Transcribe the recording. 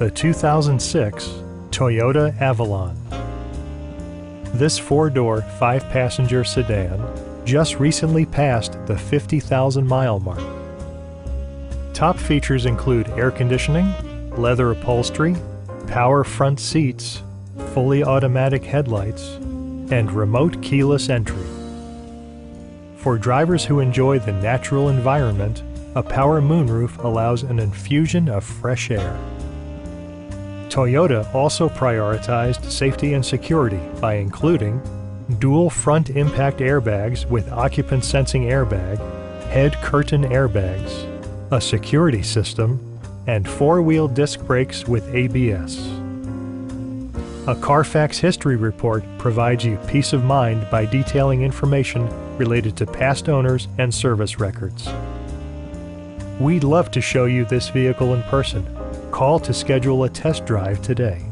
the 2006 Toyota Avalon. This four-door, five-passenger sedan just recently passed the 50,000-mile mark. Top features include air conditioning, leather upholstery, power front seats, fully automatic headlights, and remote keyless entry. For drivers who enjoy the natural environment, a power moonroof allows an infusion of fresh air. Toyota also prioritized safety and security by including dual front impact airbags with occupant sensing airbag, head curtain airbags, a security system, and four-wheel disc brakes with ABS. A Carfax history report provides you peace of mind by detailing information related to past owners and service records. We'd love to show you this vehicle in person. Call to schedule a test drive today.